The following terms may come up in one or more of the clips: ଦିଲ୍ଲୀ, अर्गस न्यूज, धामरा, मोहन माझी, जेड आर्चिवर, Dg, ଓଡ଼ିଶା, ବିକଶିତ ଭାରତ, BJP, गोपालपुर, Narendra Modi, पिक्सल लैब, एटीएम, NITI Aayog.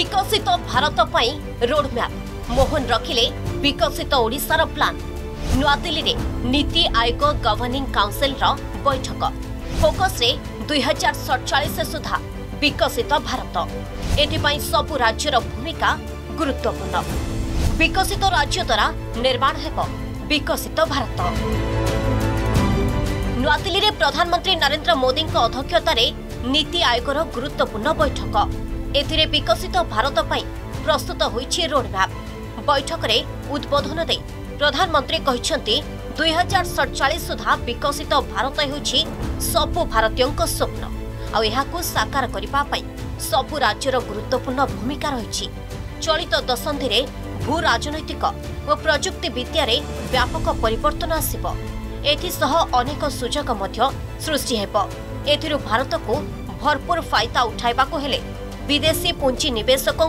विकसित भारत पई रोडमैप मोहन रखिले विकसित ओडिशार प्लान। नुआ दिल्ली रे नीति आयोग गवर्निंग काउंसिल रा बैठक फोकस रे 2047 सुधा विकसित भारत। एथिपाई सबु राज्यर भूमिका गुरुत्वपूर्ण। विकसित राज्य द्वारा निर्माण हेब विकसित भारत। नुआ दिल्ली रे प्रधानमंत्री नरेंद्र मोदी के अध्यक्षता रे नीति आयोगर गुरुत्वपूर्ण बैठक। एथिरे विकसित भारत पई प्रस्तुत होईछि रोडमैप। बैठक रे उद्बोधन दे प्रधानमंत्री कहिसेंति 2047 सुधा विकसित भारत होईछि सबु भारतीयक स्वप्न। आ एहाकु साकार करिबा पई सबु राज्यर गुरुत्वपूर्ण भूमिका रहिछि। चलित दशंधि रे भू राजनैतिक व प्रजुक्ति विद्या रे व्यापक परिवर्तन आसीब। एथि सह अनेक सुजोग मध्य सृष्टि हेब। एथिरु भारतको भरपूर फायदा उठाइबाको हेले विदेशी पूंजी निवेशकों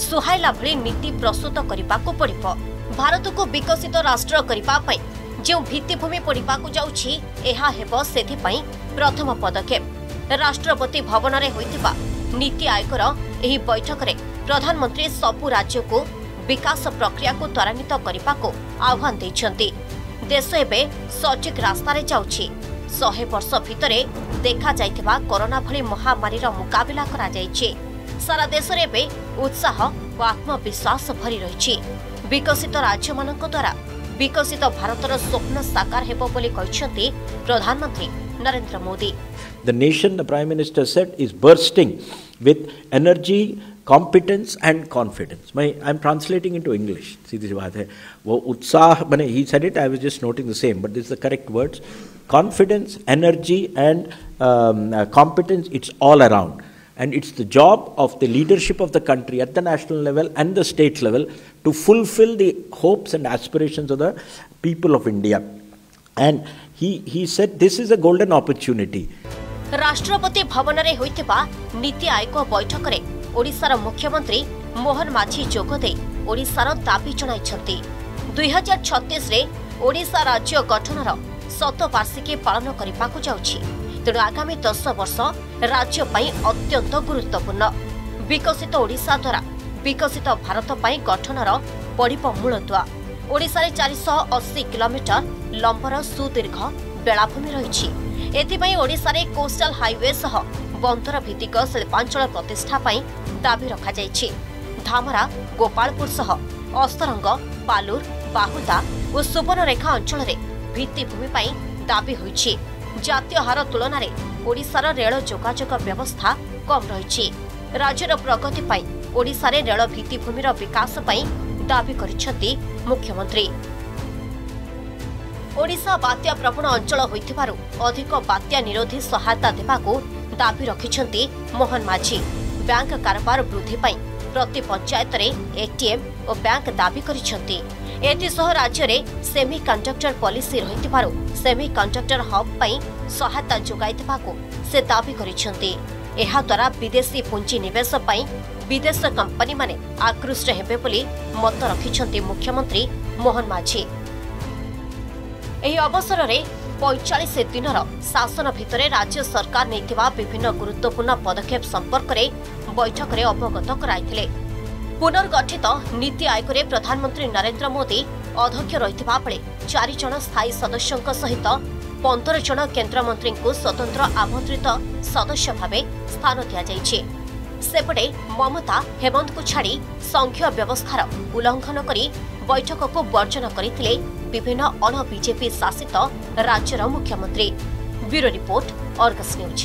सुहायला भली नीति प्रस्तुत करने को पड़ो। भारत को विकसित राष्ट्र करने जो भित्तिभूमि पड़ा जाऊँगी से प्रथम पदक्षेप। राष्ट्रपति भवन में होता नीति आयोगर यह बैठक में प्रधानमंत्री सबु राज्य को विकास प्रक्रिया को त्वरान्वित करने को आह्वान देते। देश एवं सटीक रास्तार जाऊँगी। 100 वर्ष भितरे देखा जाइथिबा कोरोना भली महामारी रो मुकाबला करा जाइछे। सारा देश रे बे उत्साह व आत्मविश्वास भरी रहिछि। विकसित राज्य मानक द्वारा विकसित भारतर स्वप्न साकार हेबो बोली कहिसेंति प्रधानमंत्री Narendra Modi. The nation, the Prime Minister said, is bursting with energy, competence and confidence. I'm translating into English. Seedhi si baat hai. Wo utsaah, maine he said it, I was just noting the same, but this is the correct words. Confidence, energy and competence, it's all around. And it's the job of the leadership of the country at the national level and the state level to fulfill the hopes and aspirations of the people of India. And he said this is a golden opportunity. Rashtrapati Bhavan रे होइतिबा नीति आयोग बैठक रे ओडिशार मुख्यमंत्री मोहन माझी जोग दे ओडिशार दाबी जणाइछंती। 2036 रे ओडिशा राज्य गठनर शतवार्षिकी पालन करबाकू जाउछि। तेणु आगामी 10 वर्ष राज्य पई अत्यंत गुरुत्वपूर्ण। विकसित ओडिशा द्वारा विकसित भारत पई गठनर पड़िप मूलद्वा। ओडिशा रे 480 किलोमीटर लंबर सुदीर्घ बेलाभूमि रहिछि। एथिपई ओडिशा रे कोस्टल हाईवे सह बंदर भित्तिक शिल्पांचल प्रतिष्ठा पई दाबी रखा जाइछि। धामरा गोपालपुर सह अस्तरंग पालूर बाहुदा और सुवर्णरेखा अंचल रे भित्तिभूमि पई दाबी होइछि। जातीय हार तुलन रे ओडिशा रो रेल जोगाजोग व्यवस्था कम रहिछि। राज्यर प्रगति पई ओडिशा रे रेल भित्तिभूमि रो विकास पई दाबी करिछथि मुख्यमंत्री। ओडिशा बात्या प्रवण अंचल होइथिबारु अधिक बात्या निरोधी सहायता देबाकू दाबी रखिछंती मोहन माझी। बैंक कारोबार वृद्धि पई प्रति पंचायत रे एटीएम और बैंक दाबी करिछंती। एथिसह राज्य रे सेमी कंडक्टर पॉलिसी रहिथिबारु सेमी कंडक्टर हब पई सहायता जोगाइ देबाकू से दाबी करिछंती। एहा द्वारा विदेशी पूंजी निवेश पई विदेश कंपनी माने आकृष्ट हेबे बोली मत रखिछंती मुख्यमंत्री मोहन माझी। एही अवसर रे 45 दिनर शासन भितरे राज्य सरकार नेथिबा विभिन्न गुरुत्वपूर्ण पदक्षेप संपर्क रे बैठक रे अवगत कराइथिले। पुनर्गठित नीति आयोग रे प्रधानमंत्री नरेंद्र मोदी अध्यक्ष रहिथिबा बेले 4 जन स्थायी सदस्यक सहित 15 जन केंद्र मंत्री को स्वतंत्र आमंत्रित सदस्य भाबे स्थान दिया जाइछि। सेपटे ममता हेमंत को छाड़ी संघीय व्यवस्थार उल्लंघन करी बैठक को वर्जन करिथिले विभिन्न अण बीजेपी शासित राज्यर मुख्यमंत्री। Bureau report, अर्गस न्यूज।